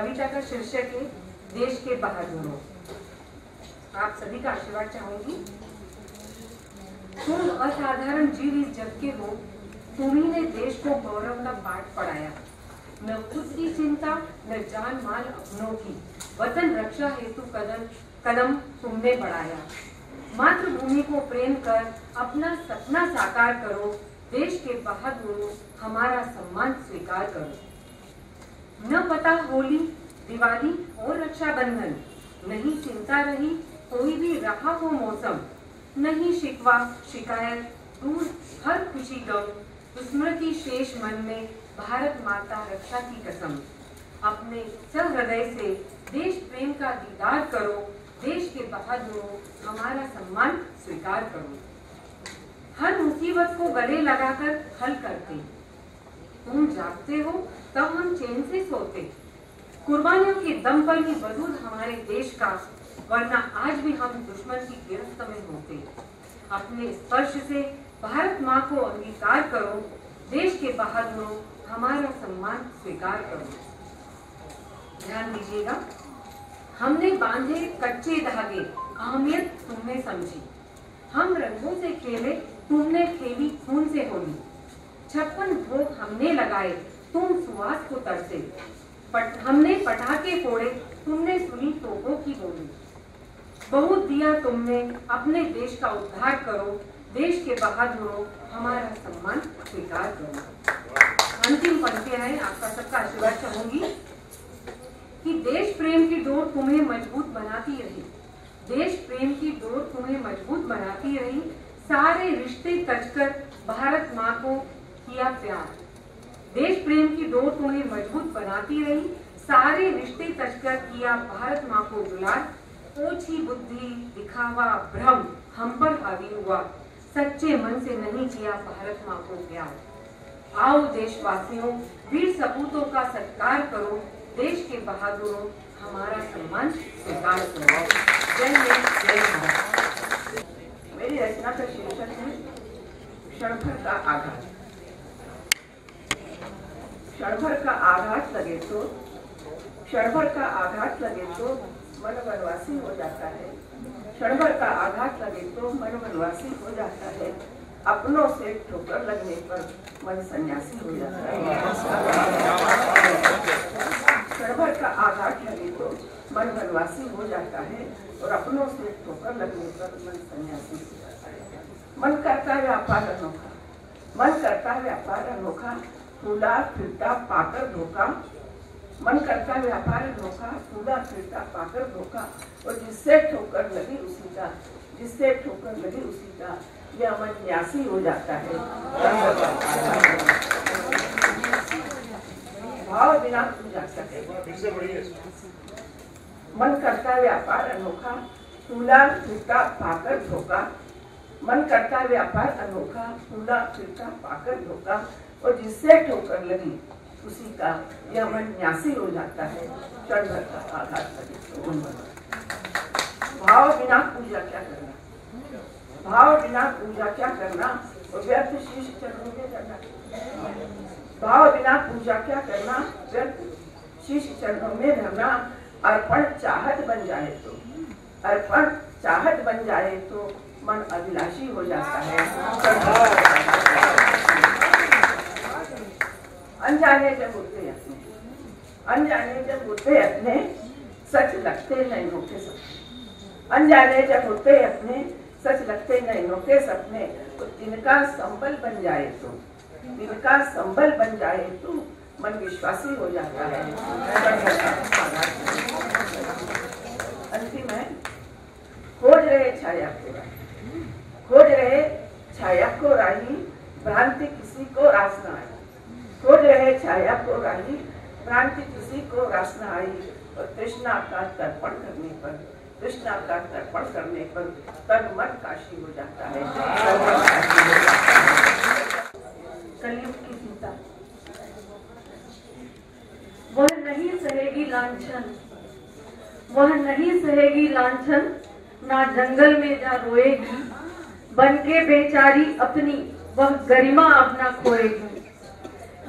कविता का शीर्षक है देश के बहादुरों। आप सभी का आशीर्वाद चाहूंगी। तुम असाधारण जीव इस जग के हो, तुम्ही ने देश को गौरव का पाठ पढ़ाया। न खुद की चिंता न जान माल अपनों की, वतन रक्षा हेतु कदम तुमने बढ़ाया। मातृभूमि को प्रेम कर अपना सपना साकार करो, देश के बहादुरों हमारा सम्मान स्वीकार करो। न पता होली दिवाली और रक्षाबंधन, नहीं चिंता रही कोई भी रहा हो मौसम। नहीं शिकवा शिकायत दूर हर खुशी गम, स्मृति शेष मन में भारत माता रक्षा की कसम। अपने सहृदय से देश प्रेम का दीदार करो, देश के बहादुरों हमारा सम्मान स्वीकार करो। हर मुसीबत को गले लगाकर हल करते, तुम जागते हो तब हम चैन से सोते। कुर्बानियों के दम पर ही वजूद हमारे देश का, वरना आज भी हम दुश्मन की गिरफ्त में होते। अपने स्पर्श से भारत माँ को अंगीकार करो, देश के बहादुरों हमारा सम्मान स्वीकार करो। ध्यान दीजिएगा, हमने बांधे कच्चे धागे, अहमियत तुमने समझी। हम रंगों से खेले, तुमने खेली खून से होली। 56 भोग हमने लगाए, तुम सुवास को तरसे। हमने पटाखे फोड़े, तुमने सुनी तोपों की बोली। बहुत दिया तुमने, अपने देश का उद्धार करो, देश के बहादुरों हमारा सम्मान स्वीकार करो। अंतिम पंक्तियां हैं, आपका सबका आशीर्वाद चाहूंगी कि देश प्रेम की डोर तुम्हें मजबूत बनाती रही। देश प्रेम की डोर तुम्हें मजबूत बनाती रही, सारे रिश्ते कचकर भारत माँ को किया प्यार। देश प्रेम की डोर तुम्हें मजबूत बनाती रही, सारे रिश्ते कचकर किया भारत माँ को गुलाल। ओछी बुद्धि दिखावा भ्रम हम पर हावी हुआ, सच्चे मन से नहीं किया भारत माँ को प्यार। आओ देशवासियों, वीर सपूतों का सत्कार करो, देश के बहादुरों हमारा सम्मान स्वीकार करो। जय हिंद, जय भारत। मेरी रचना का शीर्षक है क्षणभर का आघात। क्षणभर का आघात लगे तो, क्षणभर का आघात लगे तो मन वनवासी हो जाता है। क्षणभर का आघात लगे तो मन वनवासी हो जाता है, अपनों से ठोकर लगने पर मन सन्यासी हो जाता है। क्षणभर का आघात लगे तो मन वनवासी हो जाता है और अपनों से ठोकर लगने पर मन सन्यासी हो जाता है। मन करता है व्यापार अनोखा, मन करता है व्यापार अनोखा, फूला फिरता पाकर धोखा। मन करता व्यापार धोखा, फूला फिरता पाकर धोखा, और जिससे ठोकर लगी उसी का, जिससे ठोकर लगी उसी का, ये अमन न्यासी हो जाता है। भाव बिना तुम जा सके। मन करता व्यापार अनोखा, फूला फिरता पाकर धोखा। मन करता व्यापार अनोखा, फूला फिरता पाकर धोखा, और जिससे ठोकर लगी उसी का यह मन न्यासी हो जाता है। क्षणभर का आघात लगे तो भाव बिना पूजा क्या करना, भाव बिना पूजा क्या करना, और व्यर्थ शीश चरणों में करना। भाव बिना पूजा क्या करना, व्यर्थ शीश चरणों में रहना। अर्पण चाहत बन जाए तो, अर्पण चाहत बन जाए तो मन अभिलाषी हो जाता है। अनजाने जब होते अपने, अनजाने जब होते अपने, सच लगते नैनों के सपने। अनजाने जब होते अपने, सच लगते नैनों के सपने, तो जिनका संबल बन जाए तो, जिनका संबल बन जाए तो मन विश्वासी हो जाता है। अंतिम है, खोज रहे छाया को राही, खोज रहे छाया को राही, भ्रांति किसी को रास ना आए। खोज रहे छाया को राही, भ्रांति किसी को रास न आई, और तृष्णा का तर्पण करने पर, तृष्णा का तर्पण करने पर तन मन काशी हो जाता है। कलयुग की सीता वह नहीं सहेगी लांछन, वह नहीं सहेगी लांछन, ना जंगल में जा रोएगी, बन के बेचारी अपनी वह गरिमा अपना खोएगी।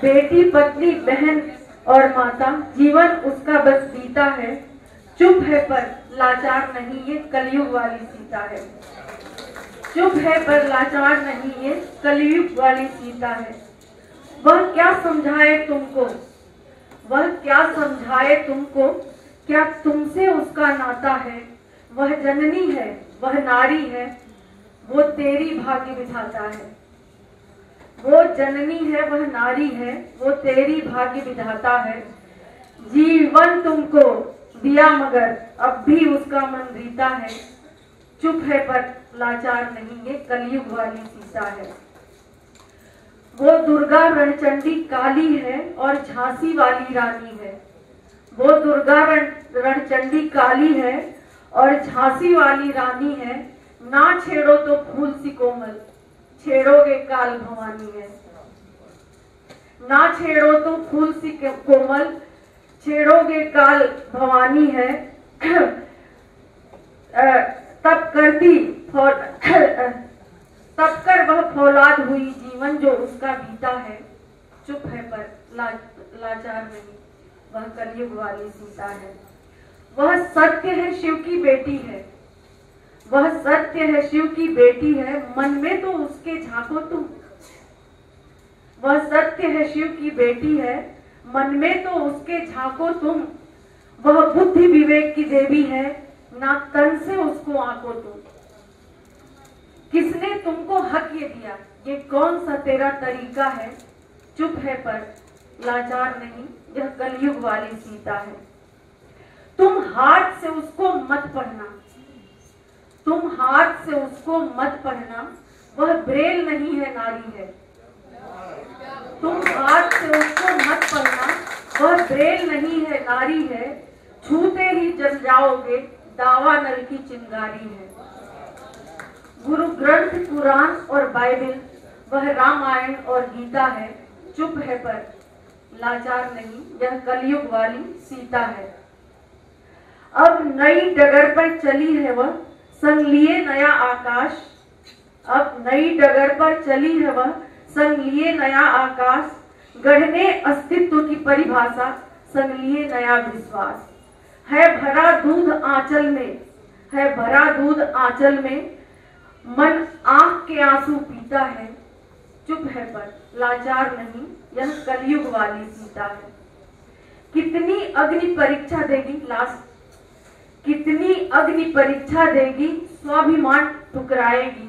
बेटी पत्नी बहन और माता जीवन उसका बस बीता है, चुप है पर लाचार नहीं ये कलयुग वाली सीता है। चुप है पर लाचार नहीं ये कलयुग वाली सीता है। वह क्या समझाए तुमको, वह क्या समझाए तुमको, क्या तुमसे उसका नाता है। वह जननी है, वह नारी है, वो तेरी भाग्य विधाता है। वो जननी है, वह नारी है, वो तेरी भाग्य विधाता है। जीवन तुमको दिया मगर अब भी उसका मन रीता है, चुप है पर लाचार नहीं ये कलयुग वाली सीता है। वो दुर्गा रणचंडी काली है और झांसी वाली रानी है। वो दुर्गा रणचंडी काली है और झांसी वाली रानी है। ना छेड़ो तो फूल सी कोमल, छेड़ोगे काल भवानी है। ना छेड़ो तो फूल सी कोमल, छेड़ोगे काल भवानी है। तब कर वह फौलाद हुई जीवन जो उसका बीता है, चुप है पर लाचार नहीं वह कलयुग वाली सीता है। वह सत्य है, शिव की बेटी है। वह सत्य है, शिव की बेटी है, मन में तो उसके झांको तुम। वह सत्य है, शिव की बेटी है, मन में तो उसके झांको तुम। वह बुद्धि विवेक की देवी है, ना तन से उसको आंको तुम। किसने तुमको हक ये दिया, ये कौन सा तेरा तरीका है। चुप है पर लाचार नहीं यह कलयुग वाली सीता है। तुम हाथ से उसको मत पढ़ना, तुम हाथ से उसको मत पढ़ना, वह ब्रेल नहीं है नारी है। तुम हाथ से उसको मत पढ़ना, वह ब्रेल नहीं है नारी है। छूते ही जल जाओगे दावा नल की चिंगारी है। गुरु ग्रंथ पुराण और बाइबल, वह रामायण और गीता है। चुप है पर लाचार नहीं यह कलयुग वाली सीता है। अब नई डगर पर चली है वह संग लिए नया आकाश। अब नई डगर पर चली है वह संग लिए नया आकाश। गढ़ने अस्तित्व की परिभाषा, संग लिए नया विश्वास। है भरा दूध आंचल में, है भरा दूध आंचल में, मन आंख के आंसू पीता है। चुप है पर लाचार नहीं यह कलयुग वाली सीता है। कितनी अग्नि परीक्षा देगी लास्ट, कितनी अग्नि परीक्षा देगी, स्वाभिमान ठुकराएगी।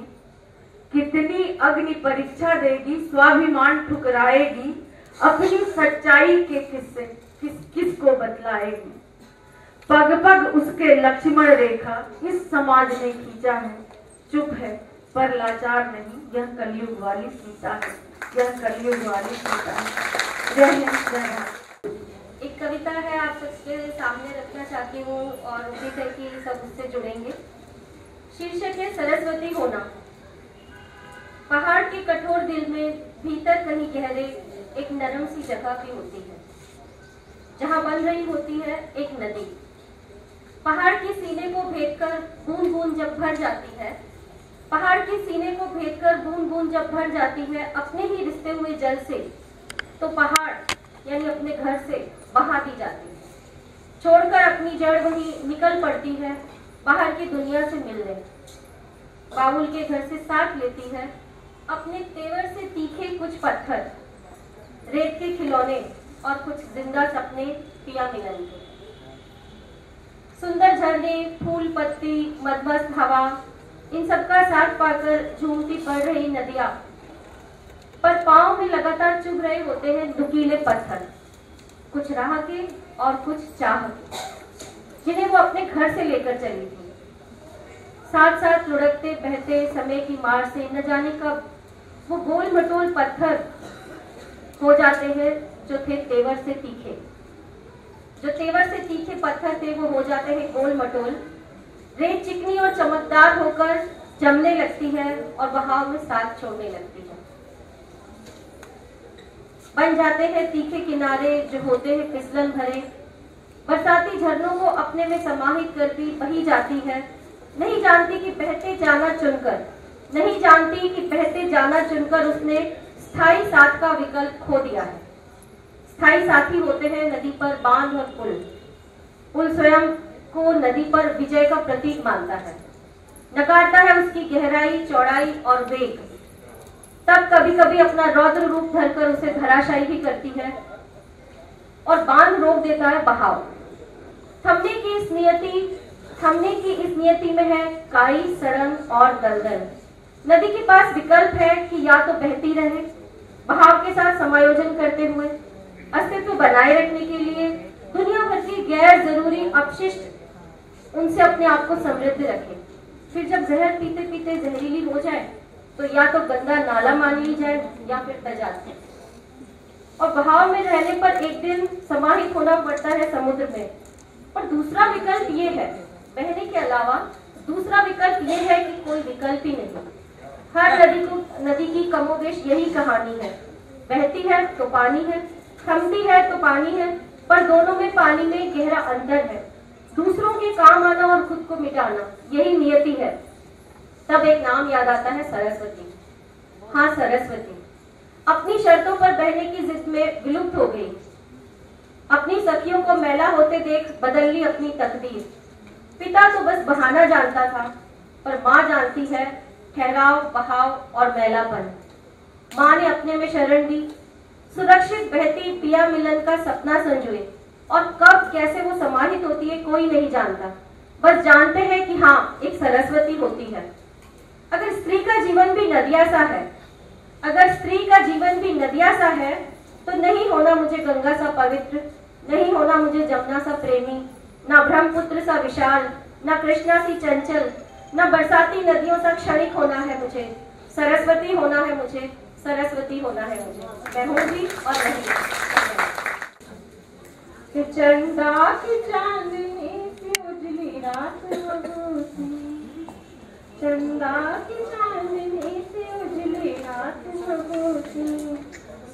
कितनी अग्नि परीक्षा देगी, स्वाभिमान ठुकराएगी। अपनी सच्चाई के किस्से किस को बतलाएगी। पग पग उसके लक्ष्मण रेखा इस समाज ने खींचा है। चुप है पर लाचार नहीं यह कलयुग वाली सीता है, यह कलयुग वाली सीता है। एक कविता है आप सबके सामने रखना चाहती हूँ और उम्मीद है कि सब उससे जुड़ेंगे। शीर्षक है सरस्वती होना। पहाड़ के कठोर दिल में भीतर कहीं गहरे एक नरम सी जगह भी होती है, जहाँ बन रही होती है एक नदी। पहाड़ के सीने को भेद कर बूंद बूंद जब भर जाती है, पहाड़ के सीने को भेद कर बूंद बूंद जब भर जाती है अपने ही रिसते हुए जल से, तो पहाड़ यानी अपने घर से बहा दी जाती है, छोड़कर अपनी जड़ वहीं निकल पड़ती है बाहर की दुनिया से मिलने। बाबुल के घर से साथ लेती है अपने तेवर से तीखे कुछ पत्थर, रेत के खिलौने और कुछ जिंदा सपने पिया मिलन के। सुंदर झरने, फूल, पत्ती, मदमस्त हवा, इन सबका साथ पाकर झूमती पड़ रही नदियां पर पांव में लगातार चुभ रहे होते हैं नुकीले पत्थर, कुछ राह के और कुछ चाह के, जिन्हें वो अपने घर से लेकर चली थी। साथ साथ लुढ़कते बहते समय की मार से न जाने कब वो गोल मटोल पत्थर हो जाते हैं जो थे तेवर से तीखे। जो तेवर से तीखे पत्थर थे वो हो जाते हैं गोल मटोल। रेत चिकनी और चमकदार होकर जमने लगती है और बहाव में साथ छोड़ने लगती है। बन जाते हैं तीखे किनारे जो होते हैं फिसलन भरे। बरसाती झरनों को अपने में समाहित करती बही जाती है, नहीं जानती कि बहते जाना चुनकर, नहीं जानती कि बहते जाना चुनकर उसने स्थायी साथ का विकल्प खो दिया है। स्थायी साथी होते हैं नदी पर बांध और पुल। पुल स्वयं को नदी पर विजय का प्रतीक मानता है, नकारता है उसकी गहराई, चौड़ाई और वेग। तब कभी कभी अपना रौद्र रूप धरकर उसे धराशायी भी करती है और बांध रोक देता है बहाव। थमने की इस नियति में है काई, सड़न और दलदल। नदी के पास विकल्प है कि या तो बहती रहे, बहाव के साथ समायोजन करते हुए अस्तित्व बनाए रखने के लिए दुनिया भर की गैर जरूरी अपशिष्ट उनसे अपने आप को समृद्ध रखे, फिर जब जहर पीते पीते जहरीली हो जाए तो या तो गंदा नाला मान ली जाए या फिर तजाते। और बहाव में रहने पर एक दिन समाहित होना पड़ता है समुद्र में। और दूसरा विकल्प ये है, बहने के अलावा दूसरा विकल्प ये है कि कोई विकल्प ही नहीं। हर नदी की कमोबेश यही कहानी है, बहती है तो पानी है, थमती है तो पानी है, पर दोनों में पानी में गहरा अंतर है। दूसरों के काम आना और खुद को मिटाना, यही नियति है। तब एक नाम याद आता है, सरस्वती। हाँ, सरस्वती अपनी शर्तों पर बहने की जिद में विलुप्त हो गई। अपनी सखियों को मैला होते देख बदल ली अपनी तकदीर। पिता तो बस बहाना जानता था, पर माँ जानती है ठहराव, बहाव और मैलापन। माँ ने अपने में शरण दी, सुरक्षित बहती पिया मिलन का सपना संजोए। और कब कैसे वो समाहित होती है कोई नहीं जानता, बस जानते हैं कि हाँ, एक सरस्वती होती है। अगर स्त्री का जीवन भी नदिया सा है, अगर स्त्री का जीवन भी नदिया सा है, तो नहीं होना मुझे गंगा सा पवित्र, नहीं होना मुझे जमुना सा प्रेमी, ना ब्रह्मपुत्र सा विशाल, ना कृष्णा सी चंचल, ना बरसाती नदियों सा क्षणिक होना है मुझे। सरस्वती होना है मुझे, सरस्वती होना है मुझे। मैं हूँ भी और नहीं। चंदा की चांदनी सी उजली रात मगोती, चंदा की चांदनी सी उजली रात मगोती,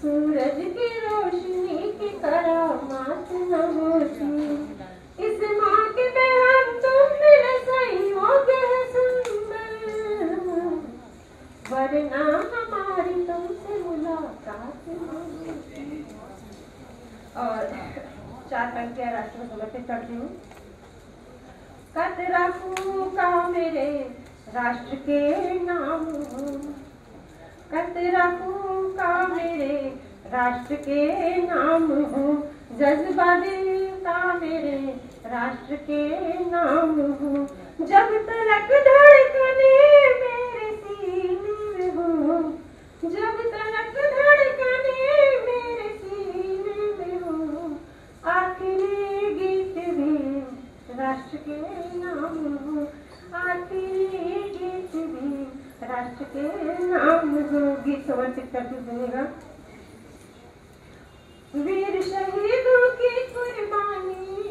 सूरज की रोशनी की करामात न होती। इस माँ के बेहद तुम मेरे सही हो गए सुंदर, वरना हमारी तुमसे मुलाकात न होती। और चार पंक्तियाँ राष्ट्र में समर्पित करती हूँ। कतरा फूका मेरे राष्ट्र के नाम, कतरा फूका मेरे राष्ट्र के नाम हूँ, जज्बा दिल का मेरे राष्ट्र के नाम हूँ, जब तलक धड़कने मेरे सीने में हूँ, जब तलक धड़कने मेरे सीने में हूँ, आखिरी गीत भी राष्ट्र के नाम हूँ, आखिरी गीत भी राष्ट्र के नाम जो गीत समर्पित करती सुनेगा। वीर शहीदों की कुर्बानी,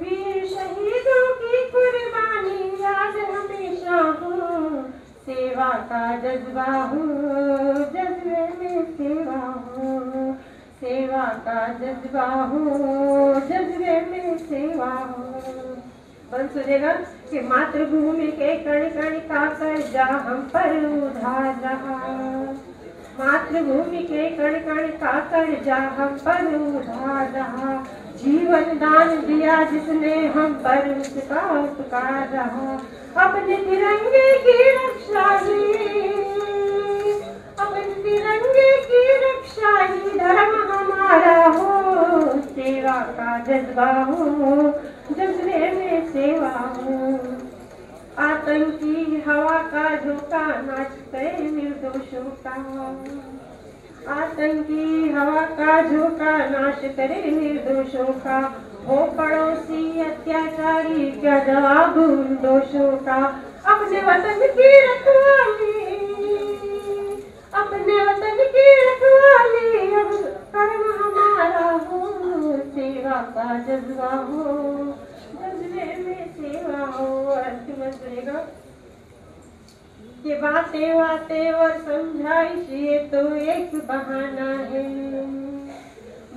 वीर शहीदों की कुर्बानी याद हमेशा हो, सेवा का जज्बा हो, जज्बे में सेवा हो, सेवा का जज्बा हो, जज्बे में सेवा हो। बंद सुनेगा कि मातृभूमि के कण कण का कर्जा हम पर उधार रहा, मातृभूमि के कण कण का कर्जा हम पर उधार रहा, जीवन दान दिया जिसने हम पर उसका उपकार रहा। अपने तिरंगे की रक्षा ही, अपने तिरंगे की रक्षा ही धर्म हमारा हो, सेवा का जज्बा हो, जज्बे में सेवा हूँ। आतंकी हवा का झोंका नाचते निर्दोषों का, आतंकी हवा का झोंका नाश करे निर्दोषों का, हो पड़ोसी अत्याचारी क्या जवाब उन दोषों का। अपने वतन की रखवाली, अपने वतन की रखवाली अब कर्म हमारा हो, सेवा का जज्बा हो, जज्बे में सेवा हो। अंतिम सुनेगा कि बातें बातें और समझाइश ये तो एक बहाना है,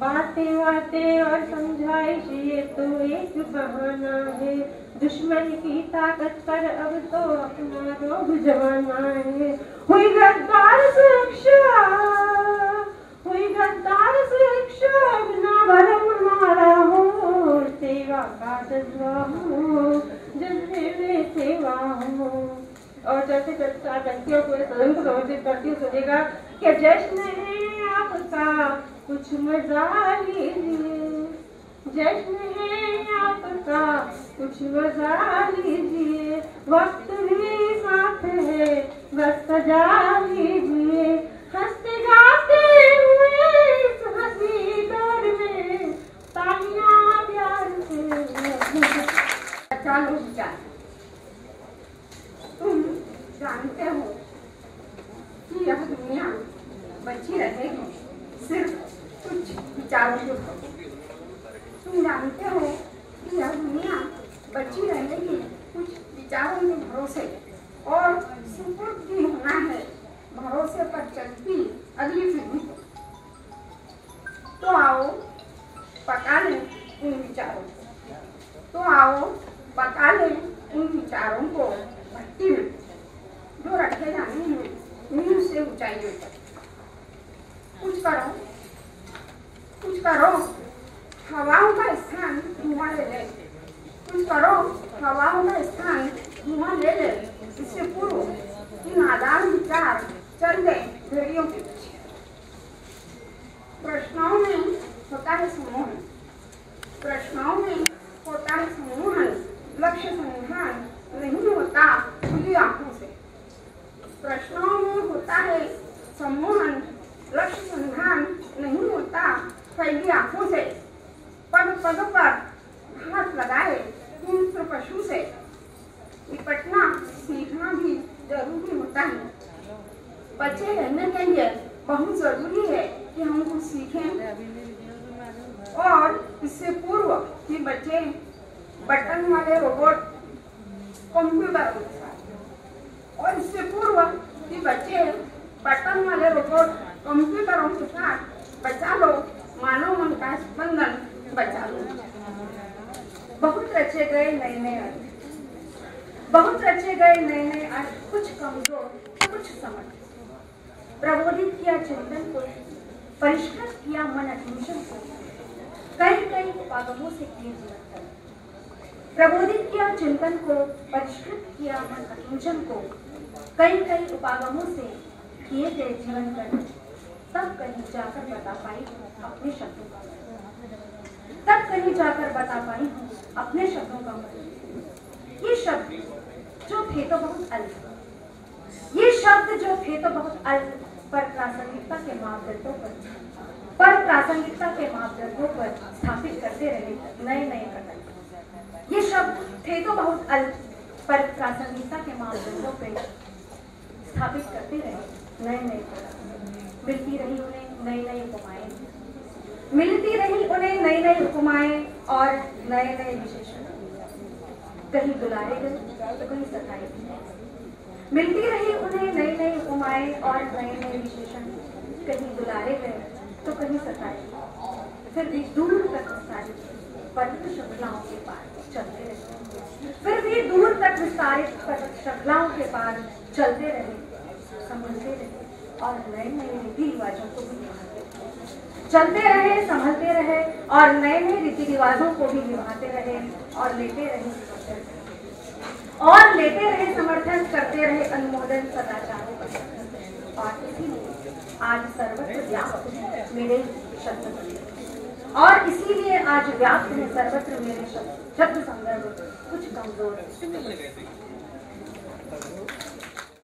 बातें बातें और समझाइश ये तो एक बहाना है, दुश्मन की ताकत पर अब तो अपना रोब जमाना है। हुई गद्दार सुरक्षा, हुई गद्दार जज्बा हूँ, जज्बे में सेवा हूँ। और जैसे जैसा व्यक्तियों को सदन को समर्पित करती हूँ, सुनेगा कि जश्न है आपका कुछ मजा लीजिए, जश्न है आपका कुछ मजा लीजिए। वक्त भी साथ है बस सजा लीजिए। हंसते गाते हुए इस हंसी दौर में तालियां प्यार से। अच्छा लोग जान जानते हो कि यह दुनिया बची रहेगी सिर्फ कुछ विचारों के ऊपर। तुम जानते हो कि यह दुनिया बची रहेगी कुछ विचारों के भरोसे और सुपुर्द भी होना है भरोसे पर चलती अगली पीढ़ी को। तो आओ पका लें उन विचारों को, तो आओ पका लें उन विचारों को भट्टी में जो रखे जाने हैं नींव से ऊंचाई में। कुछ करो हवाओं का स्थान धुआं ले ले, कुछ करो हवाओं का स्थान धुआं ले ले। इससे पूर्व कि नादान विचार चल गए भेड़ियों के पीछे। प्रश्नों में होता है समूहन, प्रश्नों में होता है समूहन, लक्ष्य संधान नहीं होता खुली आंखों से। प्रश्नों में होता है सम्मोहन, लक्ष्य संधान नहीं होता फैली आंखों से। पग पग पर हाथ लगाए हिंस्र पशु से निपटना सीखना भी जरूरी होता है। बच्चे रहने के लिए बहुत जरूरी है कि हम कुछ सीखें। और इससे पूर्व कि बच्चे बटन वाले रोबोट कंप्यूटर और इससे पूर्व कि बच्चे बटन वाले रोबोट कंप्यूटरों के साथ बचा लो मानव मन का स्पंदन बचा लो। बहुत रचे गए नए नए अर्थ, बहुत रचे गए नए नए अर्थ, कुछ कमजोर कुछ समर्थ। प्रबोधित किया चिंतन को, परिष्कृत किया मन अभिषेक को, कई कई उपागमों से किया। प्रबोधित किया चिंतन को, परिष्कृत किया मन अभिषेक को, कई कई उपागमों से किए गए जीवन कर्म। तब कहीं जाकर बता पाई अपने शब्दों का मतलब, तब कहीं जाकर बता पाई अपने शब्दों का मतलब। ये शब्द जो थे तो बहुत अल्प, ये शब्द जो थे तो बहुत अल्प, पर प्रासंगिकता के मापदंडों पर, प्रासंगिकता के मापदंडों पर स्थापित करते रहे नए नए प्रकल्प। ये शब्द थे तो बहुत अल्प, पर प्रासंगिकता के मापदंडों पर स्थापित करते रहे नए नए प्रकल्प। मिलती रही उन्हें नई नई उपमाएं, मिलती रही उन्हें नई नई उपमाएं और नए नए विशेषण। कहीं दुलारे गए तो कहीं सताए गए। मिलती रही उन्हें नई नई उपमाएं और नए नए विशेषण, कहीं दुलारे गए तो कहीं सताए गए। फिर भी दूर तक विस्तारित पत्र श्रृंखलाओं के पार चलते रहे, फिर भी दूर तक विस्तारित पत्र श्रृंखलाओं के पार चलते रहे, संभलते रहे और नए नए रीति रिवाजों को भी निभाते, चलते रहे, संभलते रहे और नए नए रीति रिवाजों को भी निभाते रहे और लेते रहे समर्थन, और लेते रहे समर्थन, करते रहे अनुमोदन सदाचारों का। और इसीलिए आज सर्वत्र व्याप्त मेरे शब्द, और इसीलिए आज व्याप्त है सर्वत्र मेरे शब्द। शब्द संदर्भ कुछ कमजोर है।